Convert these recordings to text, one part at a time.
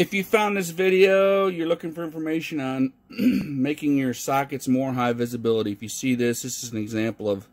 If you found this video, you're looking for information on making your sockets more high visibility. If you see this, this is an example of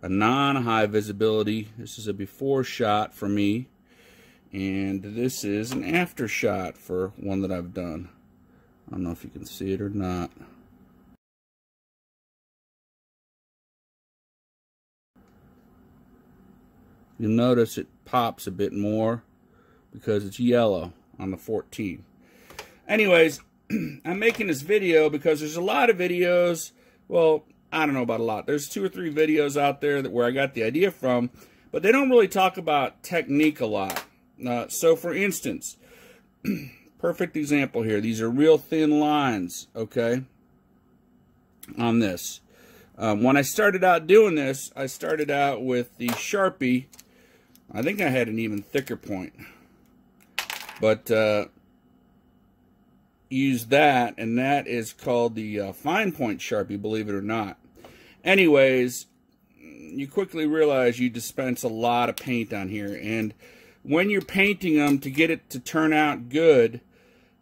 a non-high visibility. This is a before shot for me, and this is an after shot for one that I've done. I don't know if you can see it or not. You'll notice it pops a bit more because it's yellow on the 14. Anyways, I'm making this video because there's a lot of videos, well, I don't know about a lot, there's 2 or 3 videos out there where I got the idea from, but they don't really talk about technique a lot. So for instance, perfect example here, these are real thin lines, okay, on this. When I started out doing this, I started out with the Sharpie. I think I had an even thicker point, but use that, and that is called the fine point Sharpie, believe it or not. Anyways, you quickly realize you dispense a lot of paint on here, and when you're painting them to get it to turn out good,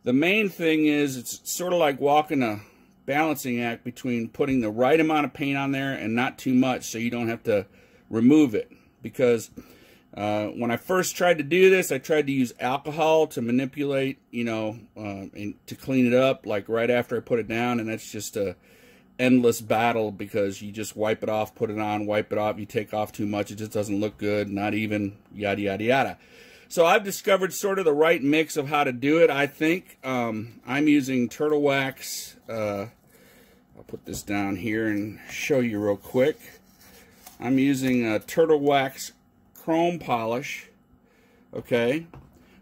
the main thing is it's sort of like walking a balancing act between putting the right amount of paint on there and not too much so you don't have to remove it, because when I first tried to do this, I tried to use alcohol to manipulate, you know, and to clean it up, like right after I put it down, and that's just a endless battle because you just wipe it off, put it on, wipe it off, you take off too much, it just doesn't look good, not even, yada, yada, yada. So I've discovered sort of the right mix of how to do it, I think. I'm using Turtle Wax. I'll put this down here and show you real quick. I'm using a Turtle Wax chrome polish, okay.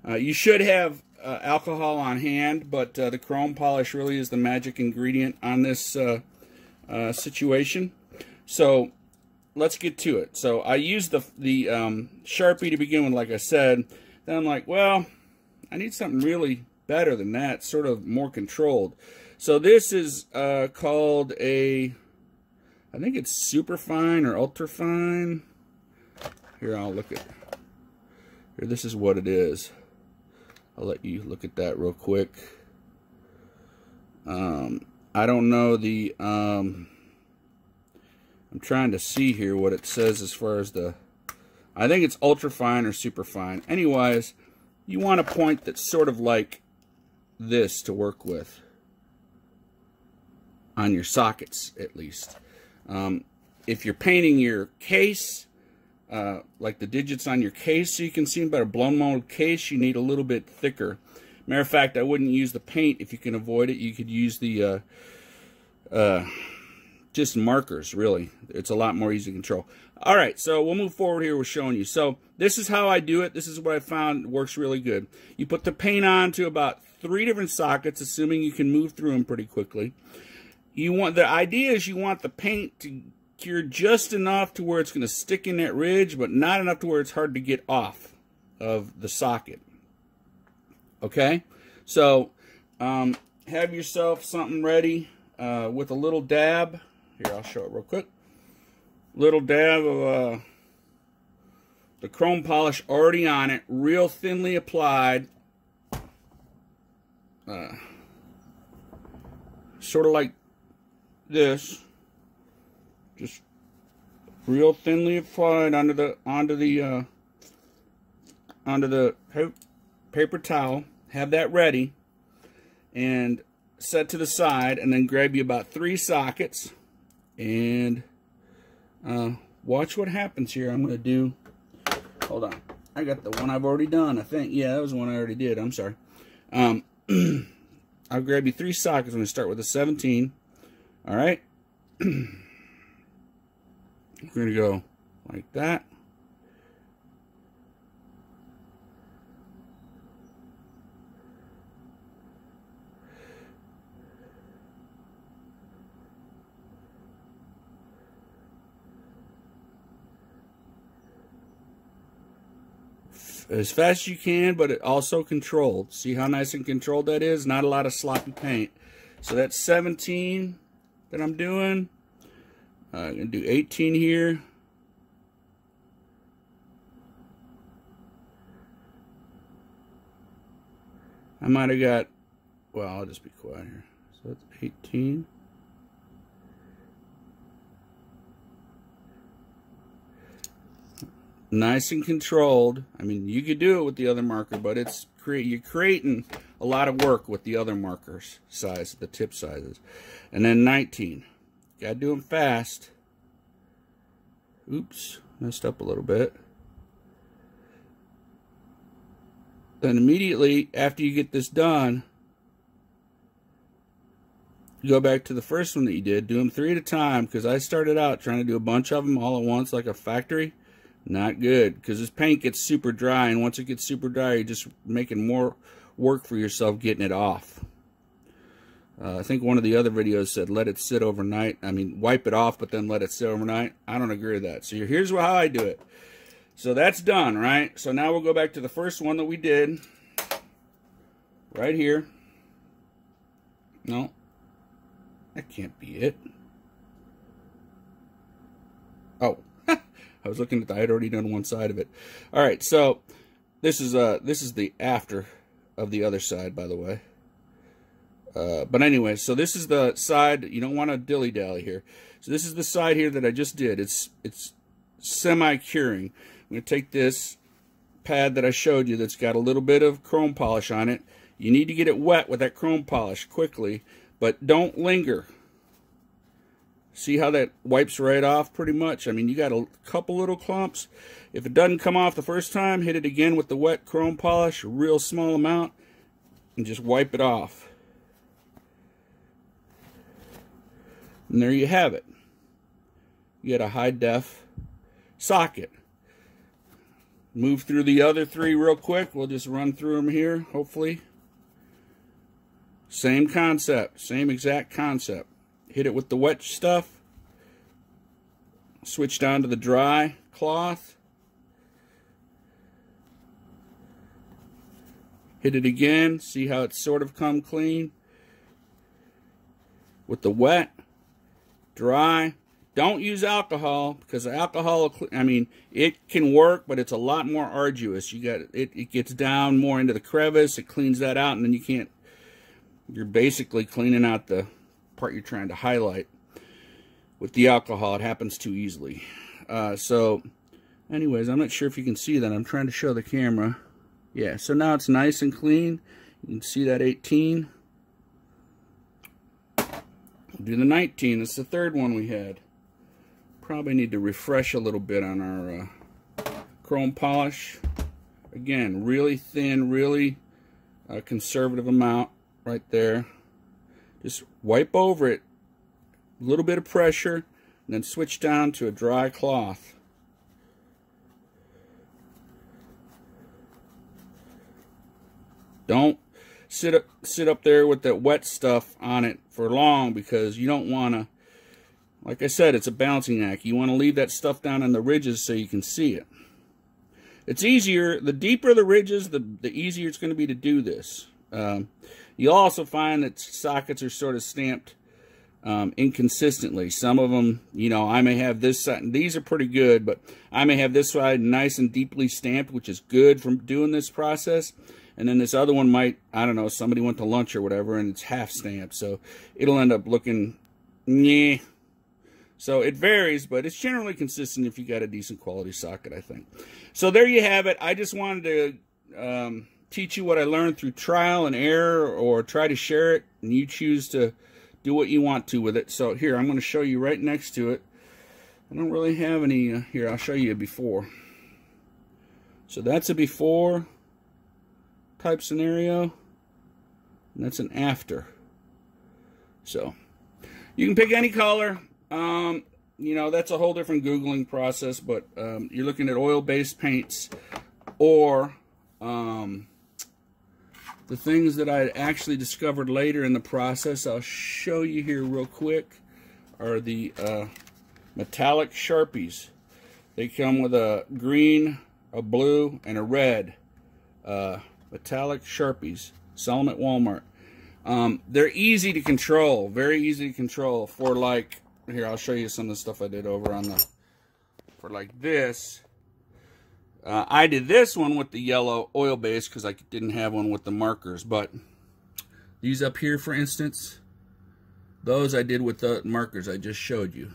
You should have alcohol on hand, but the chrome polish really is the magic ingredient on this situation. So let's get to it. So I used the Sharpie to begin with, like I said. Then I'm like, well, I need something really better than that, sort of more controlled. So this is called a, I think it's super fine or ultra fine. Here, I'll look at, here, this is what it is. I'll let you look at that real quick. I don't know the, I'm trying to see here what it says as far as the, I think it's ultra fine or super fine. Anyways, you want a point that's sort of like this to work with on your sockets, at least. If you're painting your case, like the digits on your case, so you can see them, but a blown mold case, you need a little bit thicker. Matter of fact, I wouldn't use the paint if you can avoid it. You could use the just markers, really. It's a lot more easy to control. All right, so we'll move forward here. We're showing you. So this is how I do it. This is what I found works really good. You put the paint on to about 3 different sockets, assuming you can move through them pretty quickly. You want, the idea is you want the paint to cure just enough to where it's going to stick in that ridge, but not enough to where it's hard to get off of the socket. Okay, so have yourself something ready with a little dab. Here, I'll show it real quick. Little dab of the chrome polish already on it, real thinly applied. Sort of like this. Just real thinly applied onto the paper towel. Have that ready and set to the side, and then grab you about 3 sockets and watch what happens here. I'm gonna do. Hold on, I got the one I've already done. I think, yeah, that was the one I already did. I'm sorry. I'll grab you 3 sockets. I'm gonna start with a 17. All right. We're going to go like that. As fast as you can, but it also controlled. See how nice and controlled that is? Not a lot of sloppy paint. So that's 17 that I'm doing. I'm going to do 18 here. I might have got, well, I'll just be quiet here. So that's 18. Nice and controlled. I mean, you could do it with the other marker, but it's you're creating a lot of work with the other markers size, the tip sizes. And then 19. Gotta do them fast. Oops, messed up a little bit. Then immediately after you get this done, you go back to the first one that you did. Do them three at a time, because I started out trying to do a bunch of them all at once like a factory. Not good, because this paint gets super dry, and once it gets super dry, you're just making more work for yourself getting it off. I think one of the other videos said let it sit overnight. I mean, wipe it off, but then let it sit overnight. I don't agree with that. So here's how I do it. So that's done, right? So now we'll go back to the first one that we did. Right here. No. That can't be it. Oh. I was looking at the, I had already done one side of it. All right, so this is the after of the other side, by the way. But anyway, so this is the side. You don't want to dilly-dally here. So this is the side here that I just did. It's semi-curing. I'm going to take this pad that I showed you that's got a little bit of chrome polish on it. You need to get it wet with that chrome polish quickly, but don't linger. See how that wipes right off pretty much? I mean, you got a couple little clumps. If it doesn't come off the first time, hit it again with the wet chrome polish, a real small amount, and just wipe it off. And there you have it. You got a high-def socket. Move through the other three real quick. We'll just run through them here, hopefully. Same concept, same exact concept. Hit it with the wet stuff, switch down to the dry cloth, hit it again, see how it's sort of come clean, with the wet, dry. Don't use alcohol, because alcohol, I mean, it can work, but it's a lot more arduous. You got it gets down more into the crevice, it cleans that out, and then you can't, you're basically cleaning out the part you're trying to highlight. With the alcohol, it happens too easily. So anyways, I'm not sure if you can see that. I'm trying to show the camera. Yeah, so now it's nice and clean. You can see that 18. We'll do the 19. That's the third one we had. Probably need to refresh a little bit on our chrome polish. Again, really thin, really conservative amount right there. Just wipe over it, a little bit of pressure, and then switch down to a dry cloth. Don't sit up there with that wet stuff on it for long, because you don't want to, like I said, it's a balancing act. You want to leave that stuff down in the ridges so you can see it. It's easier, the deeper the ridges, the easier it's going to be to do this. You'll also find that sockets are sort of stamped inconsistently. Some of them, you know, I may have this side, and these are pretty good, but I may have this side nice and deeply stamped, which is good from doing this process. And then this other one might, I don't know, somebody went to lunch or whatever, and it's half stamped. So it'll end up looking, meh. So it varies, but it's generally consistent if you got a decent quality socket, I think. So there you have it. I just wanted to teach you what I learned through trial and error, or try to share it, and you choose to do what you want to with it. So here, I'm going to show you right next to it. I don't really have any here. I'll show you a before. So that's a before type scenario, and that's an after. So you can pick any color. You know, that's a whole different Googling process, but you're looking at oil-based paints, or the things that I actually discovered later in the process, I'll show you here real quick, are the metallic Sharpies. They come with a green, a blue, and a red. Metallic Sharpies. Sell them at Walmart. They're easy to control, very easy to control for, like, here, I'll show you some of the stuff I did over on the, for like this. I did this one with the yellow oil base because I didn't have one with the markers, but these up here, for instance, those I did with the markers I just showed you.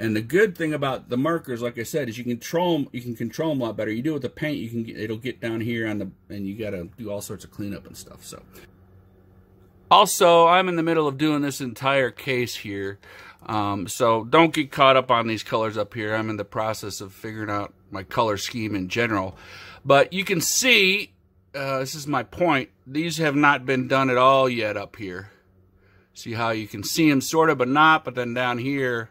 And the good thing about the markers, like I said, is you can control them. You can control them a lot better. You do it with the paint, you can get, it'll get down here on the, and you gotta do all sorts of cleanup and stuff. So, also, I'm in the middle of doing this entire case here, so don't get caught up on these colors up here. I'm in the process of figuring out my color scheme in general, but you can see, this is my point. These have not been done at all yet up here. See how you can see them sort of, but not. But then down here,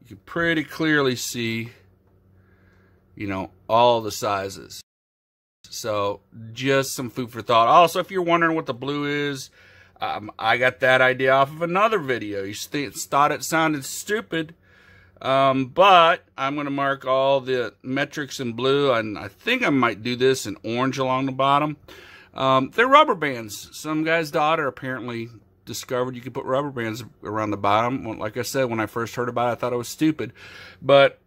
you can pretty clearly see, you know, all the sizes. So just some food for thought. Also, if you're wondering what the blue is, I got that idea off of another video. You thought it sounded stupid, but I'm going to mark all the metrics in blue, and I think I might do this in orange along the bottom. They're rubber bands. Some guy's daughter apparently discovered you could put rubber bands around the bottom. Like I said, when I first heard about it, I thought it was stupid, but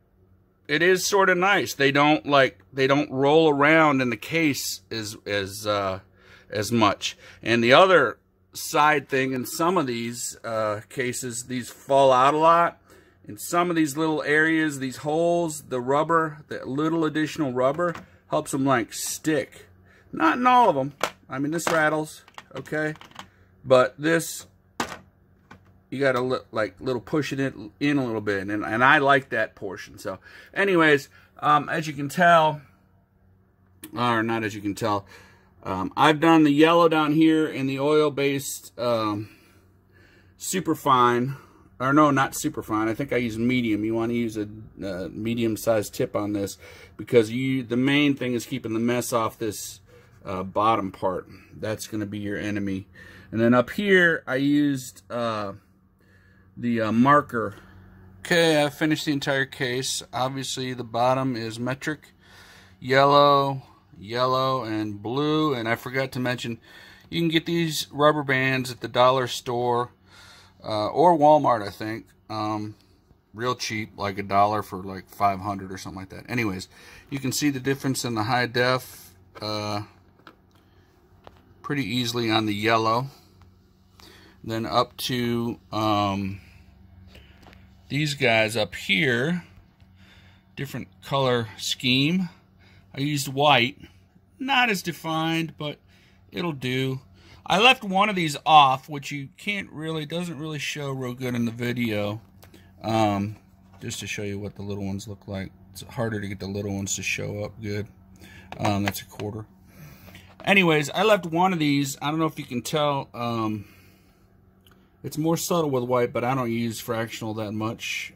it is sort of nice. They don't roll around in the case as much. And the other side thing, in some of these cases, these fall out a lot. In some of these little areas, these holes, the rubber, that little additional rubber helps them like stick. Not in all of them. I mean, this rattles, okay? But this, you got to like little pushing it in a little bit, and I like that portion. So, anyways, as you can tell, or not as you can tell, I've done the yellow down here in the oil-based superfine, or no, not superfine. I think I use medium. You want to use a medium-sized tip on this because the main thing is keeping the mess off this bottom part. That's going to be your enemy. And then up here, I used the marker. Okay, I finished the entire case. Obviously, the bottom is metric, yellow, yellow, and blue. And I forgot to mention, you can get these rubber bands at the dollar store or Walmart, I think. Real cheap, like $1 for like 500 or something like that. Anyways, you can see the difference in the high def pretty easily on the yellow. Then up to these guys up here, different color scheme. I used white, not as defined, but it'll do. I left one of these off, which you can't really, doesn't really show real good in the video, just to show you what the little ones look like. It's harder to get the little ones to show up good. That's a quarter. Anyways, I left one of these. I don't know if you can tell. It's more subtle with white, but I don't use fractional that much,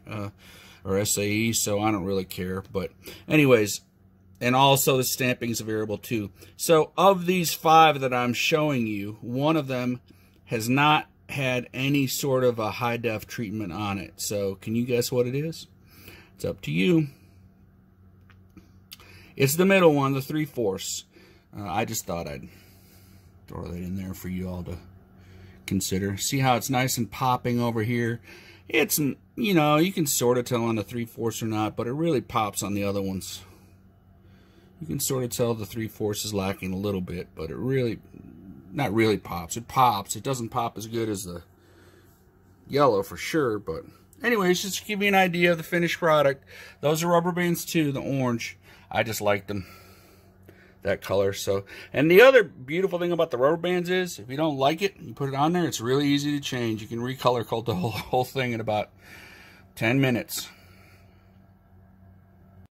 or SAE, so I don't really care. But anyways, and also the stamping's variable too. So of these 5 that I'm showing you, one of them has not had any sort of a high def treatment on it. So can you guess what it is? It's up to you. It's the middle one, the 3/4. I just thought I'd throw that in there for you all to consider. See how it's nice and popping over here? It's, you know, you can sort of tell on the 3/4 or not, but it really pops on the other ones. You can sort of tell the 3/4 is lacking a little bit, but it really, not really pops. It pops. It doesn't pop as good as the yellow for sure, but anyways, just to give you an idea of the finished product. Those are rubber bands too, the orange. I just like them, that color. So, and the other beautiful thing about the rubber bands is, if you don't like it, you put it on there, it's really easy to change. You can recolor code the whole thing in about 10 minutes.